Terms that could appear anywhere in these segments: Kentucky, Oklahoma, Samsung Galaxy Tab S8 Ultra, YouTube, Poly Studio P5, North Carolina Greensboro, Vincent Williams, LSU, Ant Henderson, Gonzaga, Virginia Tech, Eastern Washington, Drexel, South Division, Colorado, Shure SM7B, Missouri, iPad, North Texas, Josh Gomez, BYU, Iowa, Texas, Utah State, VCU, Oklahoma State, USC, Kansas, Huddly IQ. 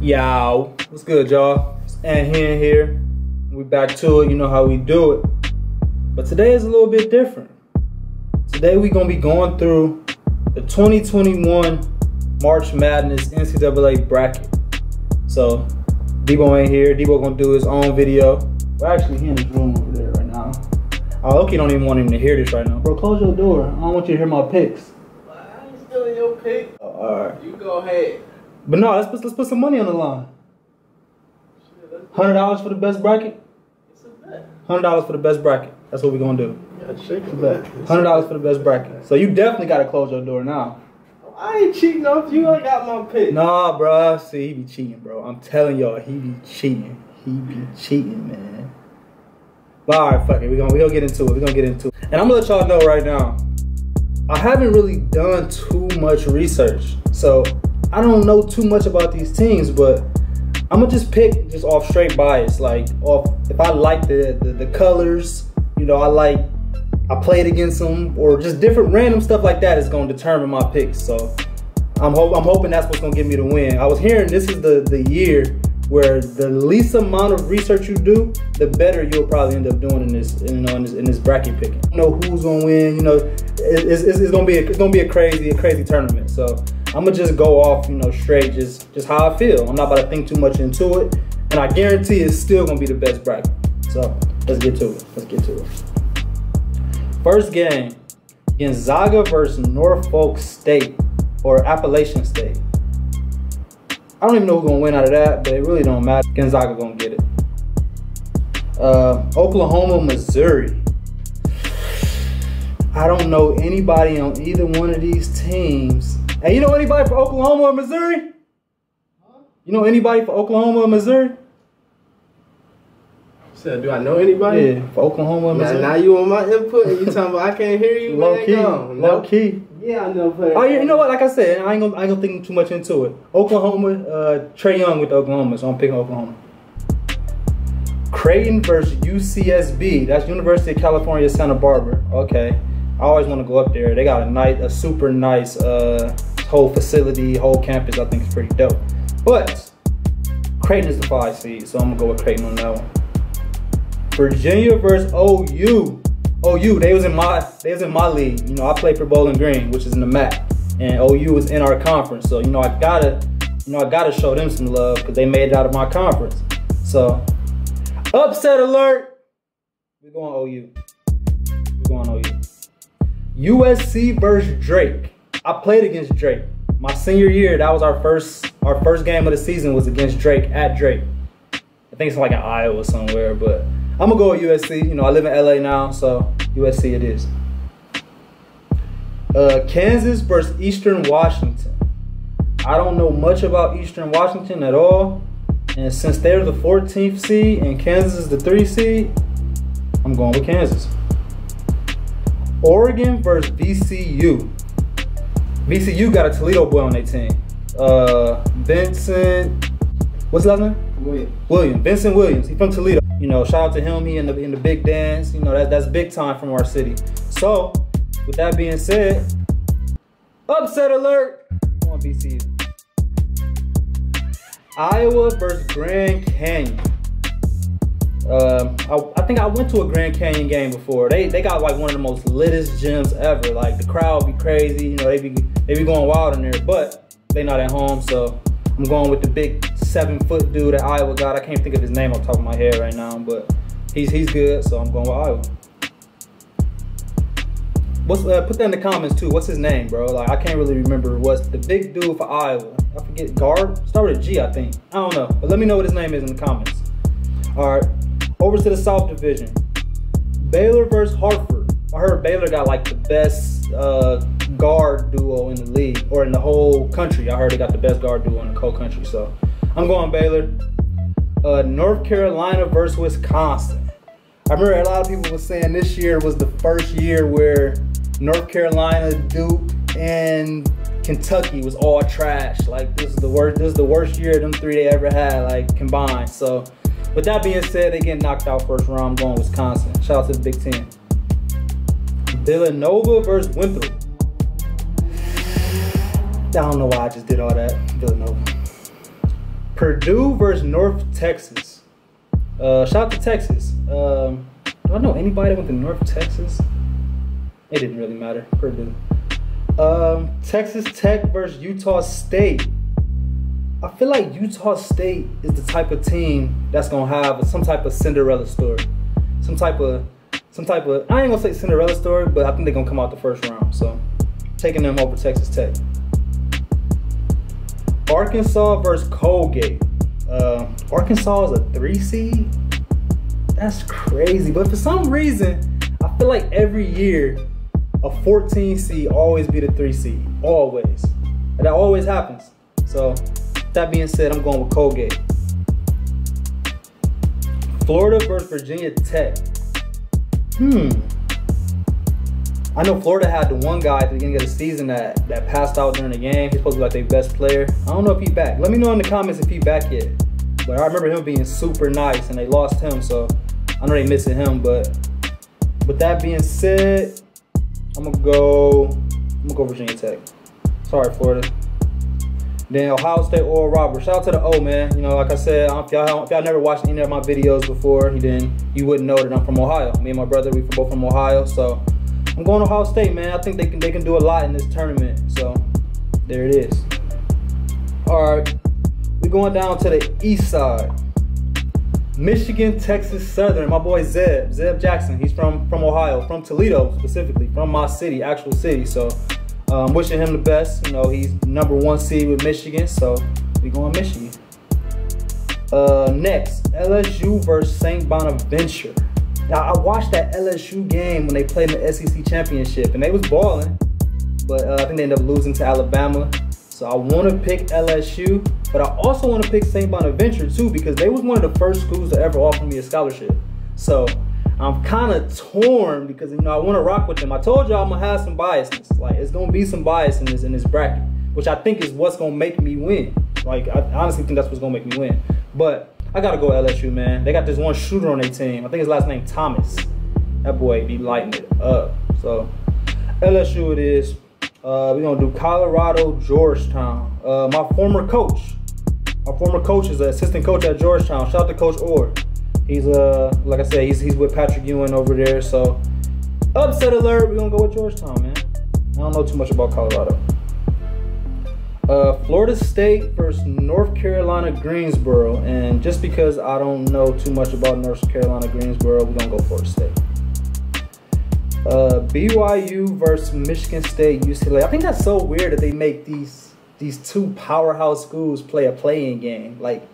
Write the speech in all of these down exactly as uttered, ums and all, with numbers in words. Yo, what's good, y'all? It's Ant here and here. We back to it. You know how we do it. But today is a little bit different. Today we're going to be going through the twenty twenty-one March Madness N C double A bracket. So, Debo ain't here. Debo going to do his own video. We're actually here in his room over there right now. I low-key don't even want him to hear this right now. Bro, close your door. I don't want you to hear my picks. I ain't stealing your pick. Oh, all right. You go ahead. But no, let's put, let's put some money on the line. one hundred dollars for the best bracket? It's a bet. one hundred dollars for the best bracket. That's what we're going to do. one hundred dollars for the best bracket. So you definitely got to close your door now. I ain't cheating off you. I got my pick. Nah, bruh. See, he be cheating, bro. I'm telling y'all, he be cheating. He be cheating, man. But all right, fuck it. We're going we gonna get into it. We're going to get into it. And I'm going to let y'all know right now, I haven't really done too much research. So I don't know too much about these teams, but I'm going to just pick just off straight bias. Like, off if I like the, the, the colors, you know, I like... I played against them, or just different random stuff like that is going to determine my picks. So I'm, hope, I'm hoping that's what's going to give me the win. I was hearing this is the, the year where the least amount of research you do, the better you'll probably end up doing in this, you know, in this, in this bracket picking. You know who's going to win. You know, it's, it's, it's going to be a, it's going to be a crazy, a crazy tournament. So I'm gonna just go off, you know, straight, just just how I feel. I'm not about to think too much into it, and I guarantee it's still going to be the best bracket. So let's get to it. Let's get to it. First game, Gonzaga versus Norfolk State, or Appalachian State. I don't even know who's going to win out of that, but it really don't matter. Gonzaga going to get it. Uh, Oklahoma, Missouri. I don't know anybody on either one of these teams. Hey, you know anybody for Oklahoma or Missouri? You know anybody for Oklahoma or Missouri? So, do I know anybody? Yeah, for Oklahoma, Missouri. Now, now you on my input and you talking about I can't hear you. Low key, no. low key. Yeah, I know. Oh, yeah, you know what? Like I said, I ain't gonna, I ain't gonna think too much into it. Oklahoma, uh, Trae Young with Oklahoma, so I'm picking Oklahoma. Creighton versus U C S B. That's University of California, Santa Barbara. Okay, I always want to go up there. They got a nice, a super nice uh, whole facility, whole campus. I think it's pretty dope. But Creighton is the five seed, so I'm gonna go with Creighton on that one. Virginia versus O U. O U, they was in my they was in my league. You know, I played for Bowling Green, which is in the M A C, and O U was in our conference. So you know, I gotta, you know, I gotta show them some love because they made it out of my conference. So, upset alert. We're going O U. We're going O U. U S C versus Drake. I played against Drake my senior year. That was our first our first game of the season was against Drake at Drake. I think it's like in Iowa somewhere, but I'm gonna go with U S C. You know, I live in L A now, so U S C it is. Uh, Kansas versus Eastern Washington. I don't know much about Eastern Washington at all. And since they're the fourteenth seed and Kansas is the three seed, I'm going with Kansas. Oregon versus V C U. V C U got a Toledo boy on their team. Uh, Vincent, what's his last name? William. William, Vincent Williams, he's from Toledo. You know, shout out to him, he in the, in the big dance. You know, that, that's big time from our city. So, with that being said, upset alert, I'm on B C U. Iowa versus Grand Canyon. Uh, I, I think I went to a Grand Canyon game before. They they got like one of the most litest gyms ever. Like the crowd be crazy, you know, they be, they be going wild in there, but they not at home, so I'm going with the big seven foot dude at Iowa got. I can't think of his name off the top of my head right now, but he's he's good, so I'm going with Iowa. What's uh, put that in the comments too? What's his name, bro? Like I can't really remember. What's the big dude for Iowa? I forget. Guard start with a G, I think. I don't know, but let me know what his name is in the comments. All right, over to the South Division. Baylor versus Hartford. I heard Baylor got like the best Uh, guard duo in the league or in the whole country. I heard they got the best guard duo in the whole country, so I'm going Baylor. Uh, North Carolina versus Wisconsin. I remember a lot of people were saying this year was the first year where North Carolina, Duke, and Kentucky was all trash. Like this is the worst. This is the worst year of them three they ever had, like combined. So, with that being said, they get knocked out first round. I'm going Wisconsin. Shout out to the Big Ten. Villanova versus Winthrop. I don't know why I just did all that. Villanova. Purdue versus North Texas. Uh, shout out to Texas. Um, do I know anybody that went to North Texas? It didn't really matter. Purdue. Um, Texas Tech versus Utah State. I feel like Utah State is the type of team that's gonna have some type of Cinderella story, some type of, some type of. I ain't gonna say Cinderella story, but I think they're gonna come out the first round. So, taking them over Texas Tech. Arkansas versus Colgate. Uh, Arkansas is a three seed. That's crazy, but for some reason, I feel like every year, a fourteen seed always be the three seed, always. And that always happens. So, that being said, I'm going with Colgate. Florida versus Virginia Tech. Hmm. I know Florida had the one guy at the beginning of the season that, that passed out during the game. He's supposed to be like their best player. I don't know if he's back. Let me know in the comments if he's back yet. But I remember him being super nice and they lost him, so I know they missing him. But with that being said, I'm gonna go, I'm gonna go Virginia Tech. Sorry, Florida. Then Ohio State Oral Roberts. Shout out to the O, man. You know, like I said, if y'all never watched any of my videos before, you didn't, you wouldn't know that I'm from Ohio. Me and my brother, we both from Ohio, so I'm going Ohio State, man. I think they can they can do a lot in this tournament. So there it is. All right, we're going down to the east side. Michigan, Texas Southern. My boy Zeb, Zeb Jackson. He's from from Ohio, from Toledo specifically, from my city, actual city. So I'm um, wishing him the best. You know, he's number one seed with Michigan, so we're going Michigan. Uh, next, L S U versus Saint Bonaventure. Now, I watched that L S U game when they played in the S E C Championship, and they was balling, but uh, I think they ended up losing to Alabama. So I want to pick L S U, but I also want to pick Saint Bonaventure, too, because they was one of the first schools to ever offer me a scholarship. So I'm kind of torn because, you know, I want to rock with them. I told y'all I'm going to have some biasness. Like, it's going to be some bias in this, in this bracket, which I think is what's going to make me win. Like, I honestly think that's what's going to make me win. But I gotta go L S U, man. They got this one shooter on their team. I think his last name Thomas. That boy be lighting it up. So L S U it is. Uh, we're gonna do Colorado, Georgetown. Uh, my former coach. My former coach is an assistant coach at Georgetown. Shout out to Coach Orr. He's uh like I said, he's he's with Patrick Ewing over there. So upset alert, we're gonna go with Georgetown, man. I don't know too much about Colorado. Uh, Florida State versus North Carolina Greensboro, and just because I don't know too much about North Carolina Greensboro, we're gonna go Florida State. Uh, B Y U versus Michigan State, U C L A. I think that's so weird that they make these these two powerhouse schools play a play-in game. Like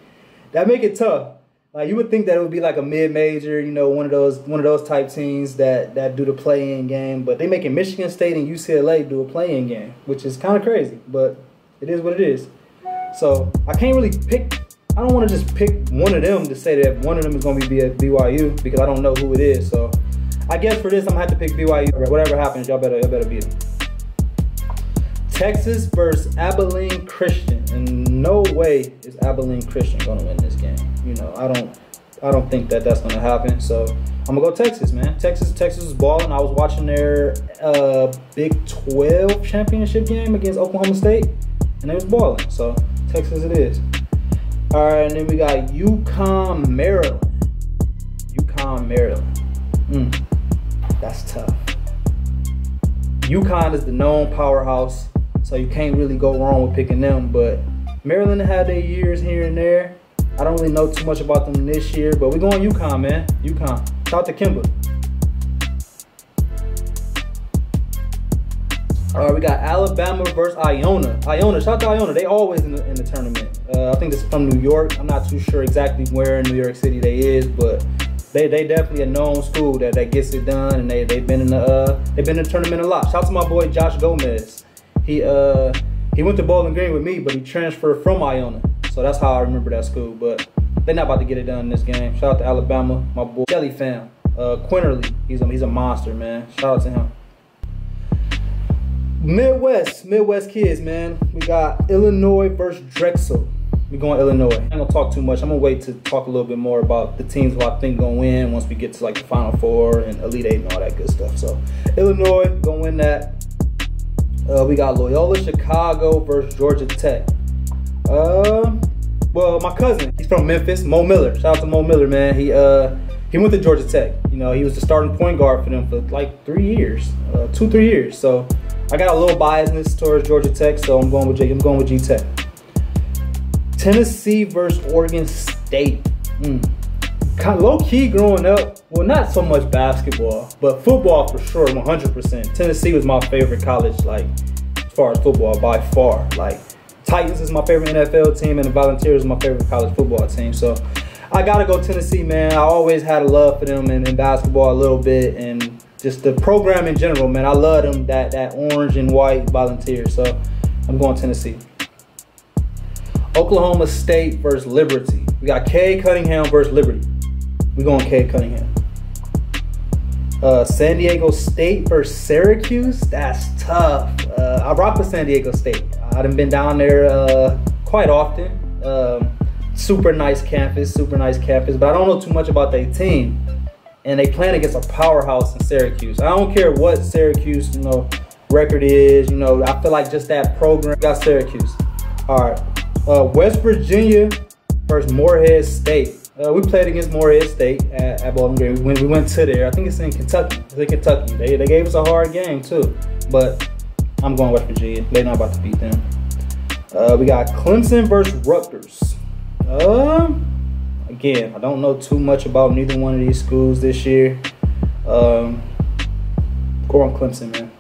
that make it tough. Like you would think that it would be like a mid-major, you know, one of those one of those type teams that that do the play-in game, but they making Michigan State and U C L A do a play-in game, which is kind of crazy, but it is what it is. So I can't really pick. I don't want to just pick one of them to say that one of them is going to be at B Y U because I don't know who it is. So I guess for this, I'm going to have to pick B Y U. Whatever happens, y'all better, y'all better beat them. Texas versus Abilene Christian. And no way is Abilene Christian going to win this game. You know, I don't I don't think that that's going to happen. So I'm going to go Texas, man. Texas, Texas is balling. I was watching their uh, Big twelve championship game against Oklahoma State. And it was balling, so Texas it is. All right, and then we got UConn, Maryland. UConn, Maryland. Mm, that's tough. UConn is the known powerhouse, so you can't really go wrong with picking them. But Maryland had their years here and there. I don't really know too much about them this year, but we're going UConn, man. UConn. Shout out to Kimba. All right, we got Alabama versus Iona. Iona, shout out to Iona. They always in the, in the tournament. Uh, I think this is from New York. I'm not too sure exactly where in New York City they is, but they they definitely a known school that, that gets it done, and they they've been in the uh, they've been in the tournament a lot. Shout out to my boy Josh Gomez. He uh he went to Bowling Green with me, but he transferred from Iona, so that's how I remember that school. But they're not about to get it done in this game. Shout out to Alabama, my boy Jelly Fam, uh, Quinterly. He's a, he's a monster, man. Shout out to him. Midwest, Midwest kids, man. We got Illinois versus Drexel. We're going Illinois. I ain't gonna talk too much. I'm gonna wait to talk a little bit more about the teams who I think gonna win once we get to like the Final Four and Elite Eight and all that good stuff. So Illinois gonna win that. Uh, we got Loyola Chicago versus Georgia Tech. Uh, well, my cousin, he's from Memphis, Mo Miller. Shout out to Mo Miller, man. He uh he went to Georgia Tech. You know, he was the starting point guard for them for like three years, uh, two, three years. So I got a little biasness towards Georgia Tech, so I'm going with G, I'm going with G Tech. Tennessee versus Oregon State. Mm. Kind of low-key growing up, well, not so much basketball, but football for sure, one hundred percent. Tennessee was my favorite college, like, as far as football, by far. Like, Titans is my favorite N F L team, and the Volunteers is my favorite college football team. So I gotta go Tennessee, man. I always had a love for them and, and basketball a little bit, and just the program in general, man. I love them, that, that orange and white Volunteers. So I'm going Tennessee. Oklahoma State versus Liberty. We got Cade Cunningham versus Liberty. We're going Cade Cunningham. Uh, San Diego State versus Syracuse. That's tough. Uh, I rock with San Diego State. I done been down there uh, quite often. Um, super nice campus, super nice campus. But I don't know too much about their team. And they playing against a powerhouse in Syracuse. I don't care what Syracuse, you know, record is. You know, I feel like just that program got Syracuse. All right. Uh, West Virginia versus Morehead State. Uh, we played against Morehead State at, at Bowling Green. When we went to there, I think it's in Kentucky. It's in Kentucky. They, they gave us a hard game too, but I'm going West Virginia. They're not about to beat them. Uh, we got Clemson versus Rutgers. Uh, again, I don't know too much about neither one of these schools this year. Um, go on Clemson, man.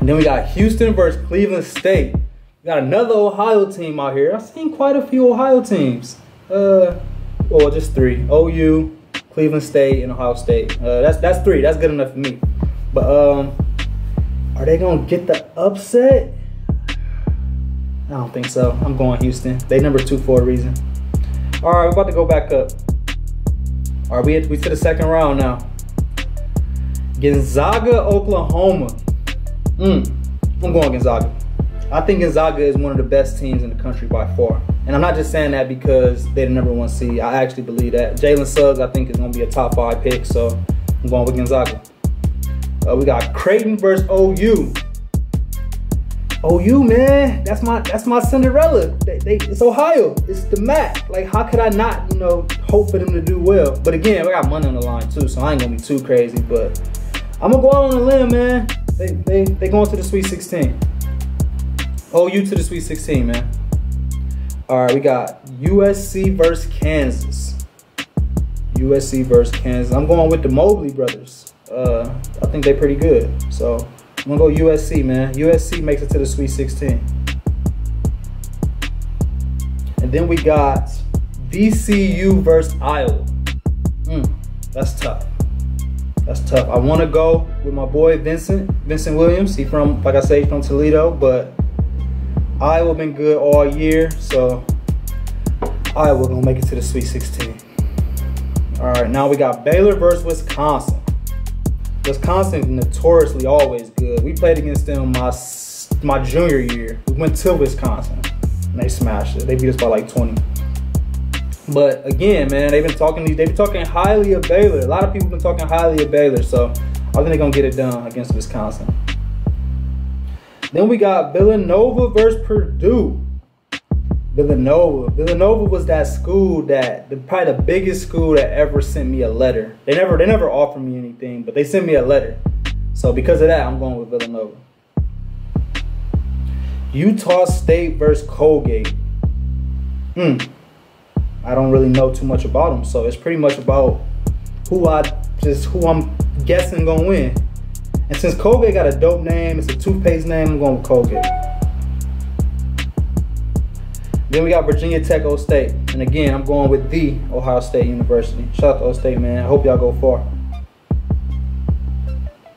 And then we got Houston versus Cleveland State. We got another Ohio team out here. I've seen quite a few Ohio teams. Uh. Well, just three: O U, Cleveland State, and Ohio State. Uh, that's that's three. That's good enough for me. But um, are they gonna get the upset? I don't think so. I'm going Houston. They number two for a reason. All right, we're about to go back up. All right, we hit, we to the second round now. Gonzaga, Oklahoma. Mm, I'm going Gonzaga. I think Gonzaga is one of the best teams in the country by far. And I'm not just saying that because they're the number one seed. I actually believe that. Jalen Suggs, I think, is going to be a top five pick. So I'm going with Gonzaga. Uh, we got Creighton versus O U. O U, man, that's my that's my Cinderella. They, they, it's Ohio. It's the MAC. Like, how could I not, you know, hope for them to do well? But again, we got money on the line too, so I ain't going to be too crazy. But I'm going to go out on a limb, man. They they they going to the Sweet sixteen. O U to the Sweet sixteen, man. All right, we got U S C versus Kansas. U S C versus Kansas. I'm going with the Mobley brothers. Uh, I think they're pretty good. So I'm going to go U S C, man. U S C makes it to the Sweet sixteen. And then we got V C U versus Iowa. Mm, that's tough. That's tough. I want to go with my boy Vincent. Vincent Williams. He from, like I say, he's from Toledo, but Iowa been good all year, so Iowa gonna make it to the Sweet sixteen. All right, now we got Baylor versus Wisconsin. Wisconsin notoriously always good. We played against them my my junior year. We went to Wisconsin and they smashed it. They beat us by like twenty. But again, man, they've been talking. They've been talking highly of Baylor. A lot of people been talking highly of Baylor, so I think they're gonna get it done against Wisconsin. Then we got Villanova versus Purdue. Villanova. Villanova was that school that, the, probably the biggest school that ever sent me a letter. They never, they never offered me anything, but they sent me a letter. So because of that, I'm going with Villanova. Utah State versus Colgate. Hmm. I don't really know too much about them, so it's pretty much about who I just who I'm guessing gonna win. And since Colgate got a dope name, it's a toothpaste name, I'm going with Colgate. Then we got Virginia Tech, Ohio State. And again, I'm going with the Ohio State University. Shout out to Ohio State, man. I hope y'all go far.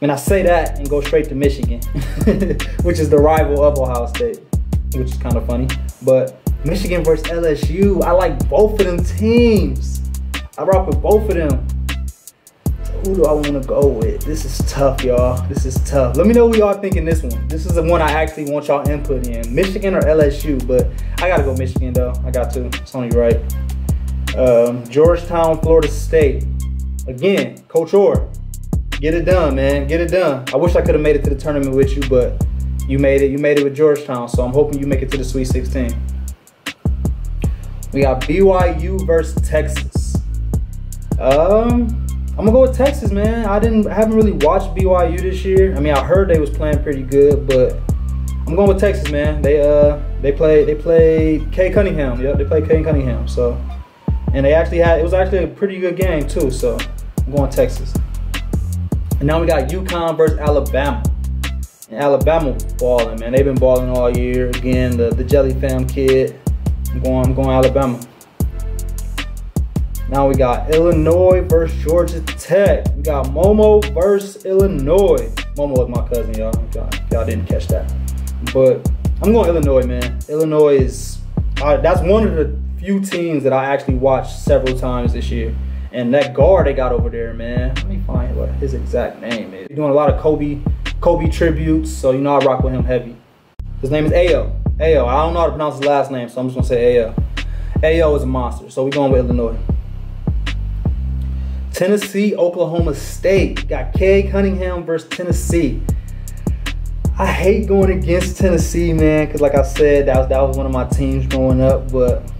And I say that and go straight to Michigan, which is the rival of Ohio State, which is kind of funny. But Michigan versus L S U, I like both of them teams. I rock with both of them. Who do I want to go with? This is tough, y'all. This is tough. Let me know what y'all think in this one. This is the one I actually want y'all input in. Michigan or L S U, but I got to go Michigan, though. I got to. It's only right. Um, Georgetown, Florida State. Again, Coach Orr. Get it done, man. Get it done. I wish I could have made it to the tournament with you, but you made it. You made it with Georgetown, so I'm hoping you make it to the Sweet sixteen. We got B Y U versus Texas. Um, I'm gonna go with Texas, man. I didn't, I haven't really watched B Y U this year. I mean, I heard they was playing pretty good, but I'm going with Texas, man. They uh, they played, they played Kay Cunningham. Yep, they played Kay Cunningham. So, and they actually had, it was actually a pretty good game too. So, I'm going Texas. And now we got UConn versus Alabama. And Alabama balling, man. They've been balling all year. Again, the the Jelly Fam kid. I'm going, I'm going Alabama. Now we got Illinois versus Georgia Tech. We got Momo versus Illinois. Momo is my cousin, y'all. Y'all didn't catch that. But I'm going Illinois, man. Illinois is, uh, that's one of the few teams that I actually watched several times this year. And that guard they got over there, man. Let me find what his exact name is. He's doing a lot of Kobe, Kobe tributes, so you know I rock with him heavy. His name is Ayo. Ayo, I don't know how to pronounce his last name, so I'm just gonna say Ayo. Ayo is a monster, so we're going with Illinois. Tennessee, Oklahoma State. Got Kay Cunningham versus Tennessee. I hate going against Tennessee, man, because like I said, that was, that was one of my teams growing up, but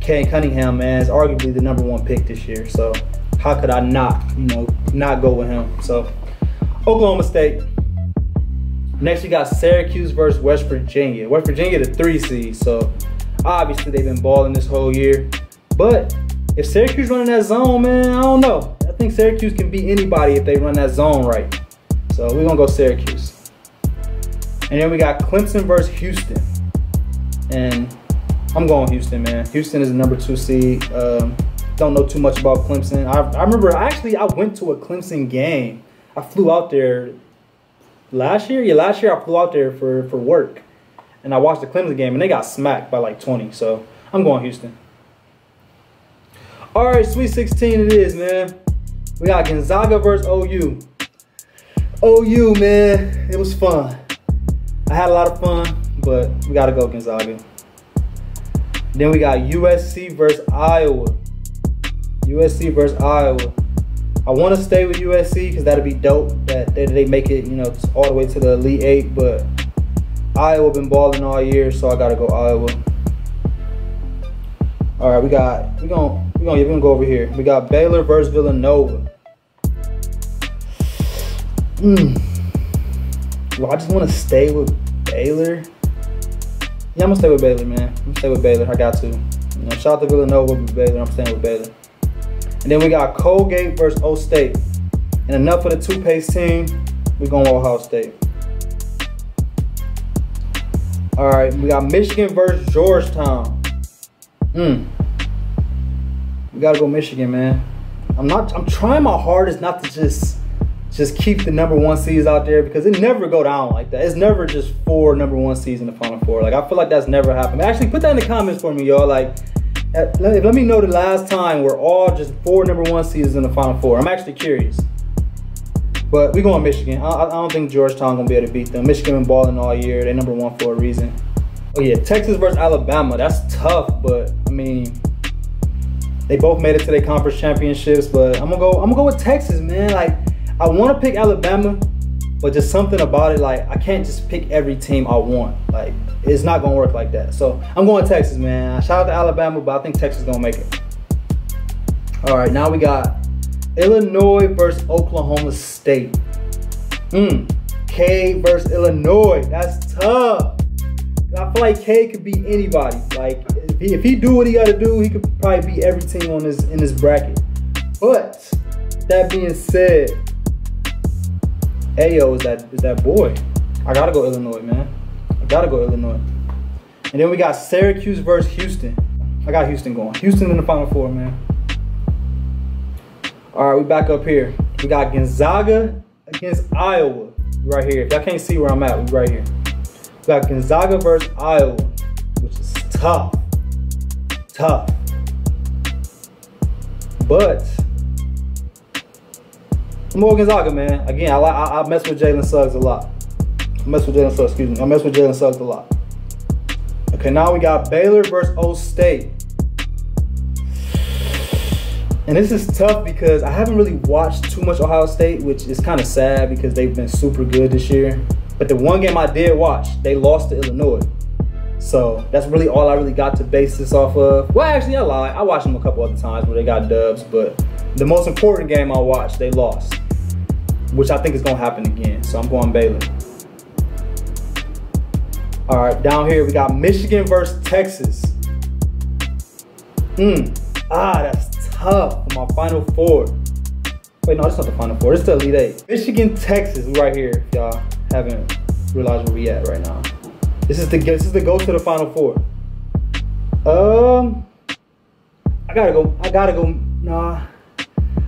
Kay Cunningham, man, is arguably the number one pick this year, so how could I not, you know, not go with him? So, Oklahoma State. Next, we got Syracuse versus West Virginia. West Virginia, the three seed, so obviously they've been balling this whole year. But if Syracuse running that zone, man, I don't know. I think Syracuse can beat anybody if they run that zone right. So, we're going to go Syracuse. And then we got Clemson versus Houston. And I'm going Houston, man. Houston is the number two seed. Um, don't know too much about Clemson. I, I remember, actually, I went to a Clemson game. I flew out there last year. Yeah, last year I flew out there for, for work. And I watched the Clemson game, and they got smacked by like twenty. So, I'm going Houston. All right, Sweet sixteen it is, man. We got Gonzaga versus O U. O U, man, it was fun. I had a lot of fun, but we got to go Gonzaga. Then we got U S C versus Iowa. U S C versus Iowa. I want to stay with U S C because that'd be dope that they, they make it, you know, all the way to the Elite Eight. But Iowa been balling all year, so I gotta go Iowa. All right, we got we gonna we gonna, we gonna go over here. We got Baylor versus Villanova. Mm. Well, I just want to stay with Baylor. Yeah, I'm gonna stay with Baylor, man. I'm gonna stay with Baylor. I got to. You know, shout out to Villanova with Baylor. I'm staying with Baylor. And then we got Colgate versus O State. And enough for the two-pace team. We're going with Ohio State. All right, we got Michigan versus Georgetown. Hmm. We gotta go Michigan, man. I'm not. I'm trying my hardest not to just. Just keep the number one seeds out there because it never go down like that. It's never just four number one seeds in the Final Four. Like, I feel like that's never happened. Actually, put that in the comments for me, y'all. Like, let, let me know the last time we're all just four number one seeds in the Final Four. I'm actually curious. But we're going Michigan. I, I don't think Georgetown going to be able to beat them. Michigan been balling all year. They're number one for a reason. Oh, yeah, Texas versus Alabama. That's tough, but, I mean, they both made it to their conference championships. But I'm going to go, I'm going to go with Texas, man. Like, I want to pick Alabama, but just something about it, like, I can't just pick every team I want. Like, it's not going to work like that. So, I'm going Texas, man. Shout out to Alabama, but I think Texas is going to make it. All right, now we got Illinois versus Oklahoma State. Mm, K versus Illinois. That's tough. I feel like K could beat anybody. Like, if he, if he do what he got to do, he could probably beat every team on this, in this bracket. But, that being said, Ayo is that, is that boy. I gotta go Illinois, man. I gotta go Illinois. And then we got Syracuse versus Houston. I got Houston going. Houston in the Final Four, man. All right, we back up here. We got Gonzaga against Iowa right here. If y'all can't see where I'm at, we're right here. We got Gonzaga versus Iowa, which is tough. Tough. But more Gonzaga, man. Again, I, I, I mess with Jalen Suggs a lot. I mess with Jalen Suggs, excuse me. I mess with Jalen Suggs a lot. Okay, now we got Baylor versus O State. And this is tough because I haven't really watched too much Ohio State, which is kind of sad because they've been super good this year. But the one game I did watch, they lost to Illinois. So that's really all I really got to base this off of. Well, actually, I lied. I watched them a couple other times where they got dubs, but the most important game I watched, they lost, which I think is going to happen again. So I'm going Baylor. All right, down here, we got Michigan versus Texas. Mm. Ah, that's tough for my Final Four. Wait, no, that's not the Final Four. It's the Elite Eight. Michigan, Texas, right here, if y'all haven't realized where we at right now. This is the this is the go to the Final Four. Um, I gotta go. I gotta go. Nah,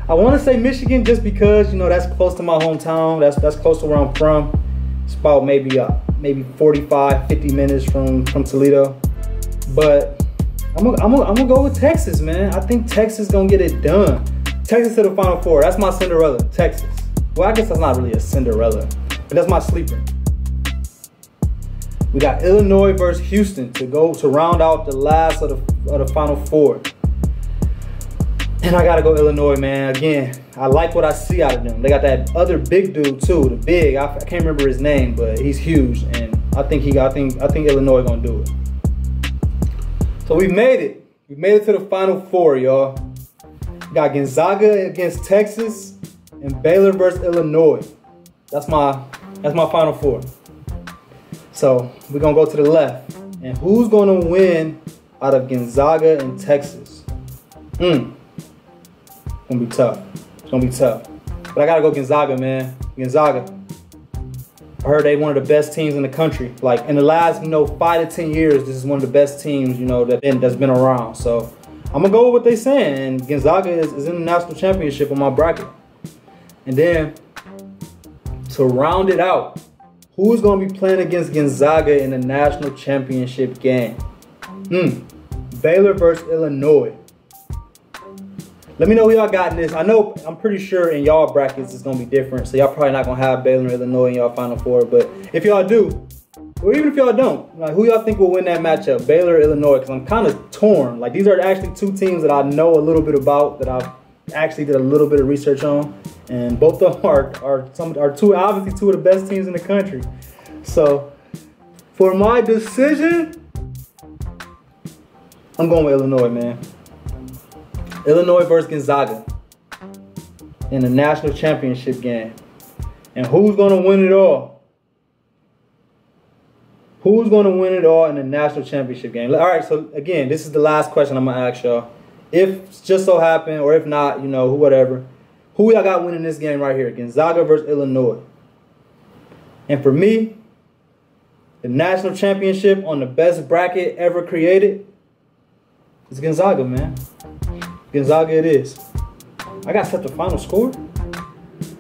I want to say Michigan just because you know that's close to my hometown. That's that's close to where I'm from. It's about maybe uh, maybe forty-five, fifty minutes from from Toledo. But I'm gonna, I'm gonna, I'm gonna go with Texas, man. I think Texas gonna get it done. Texas to the Final Four. That's my Cinderella. Texas. Well, I guess that's not really a Cinderella, but that's my sleeper. We got Illinois versus Houston to go to round out the last of the, of the Final Four. And I got to go Illinois, man. Again, I like what I see out of them. They got that other big dude, too. The big. I, I can't remember his name, but he's huge. And I think he. I think, I think Illinois going to do it. So we made it. We made it to the Final Four, y'all. Got Gonzaga against Texas and Baylor versus Illinois. That's my, that's my Final Four. So we're going to go to the left. And who's going to win out of Gonzaga and Texas? Mm. It's going to be tough. It's going to be tough. But I got to go Gonzaga, man. Gonzaga. I heard they one of the best teams in the country. Like, in the last, you know, five to ten years, this is one of the best teams, you know, that been, that's been around. So I'm going to go with what they're saying. And Gonzaga is, is in the national championship on my bracket. And then to round it out, who's going to be playing against Gonzaga in the national championship game? Hmm. Baylor versus Illinois. Let me know who y'all got in this. I know, I'm pretty sure in y'all brackets it's going to be different. So y'all probably not going to have Baylor and Illinois in y'all Final Four. But if y'all do, or even if y'all don't, like, who y'all think will win that matchup? Baylor or Illinois? Because I'm kind of torn. Like, these are actually two teams that I know a little bit about, that I've actually did a little bit of research on. And both of them are, are, some, are two, obviously two of the best teams in the country. So, for my decision, I'm going with Illinois, man. Illinois versus Gonzaga in the national championship game. And who's going to win it all? Who's going to win it all in the national championship game? All right, so again, this is the last question I'm going to ask y'all. If just so happened, or if not, you know, whatever. Who y'all got winning this game right here? Gonzaga versus Illinois. And for me, the national championship on the best bracket ever created is Gonzaga, man. Gonzaga it is. I got to set the final score.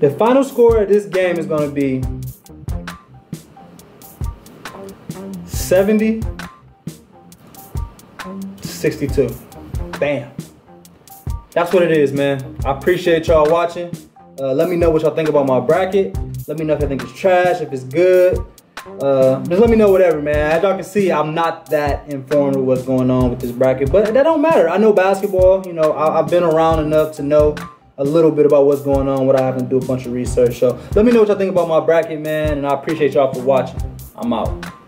The final score of this game is going to be seventy to sixty-two. Bam. That's what it is, man. I appreciate y'all watching. Uh, let me know what y'all think about my bracket. Let me know if y'all think it's trash, if it's good. Uh, just let me know whatever, man. As y'all can see, I'm not that informed with what's going on with this bracket, but that don't matter. I know basketball. You know, I, I've been around enough to know a little bit about what's going on, what I have to do a bunch of research. So let me know what y'all think about my bracket, man, and I appreciate y'all for watching. I'm out.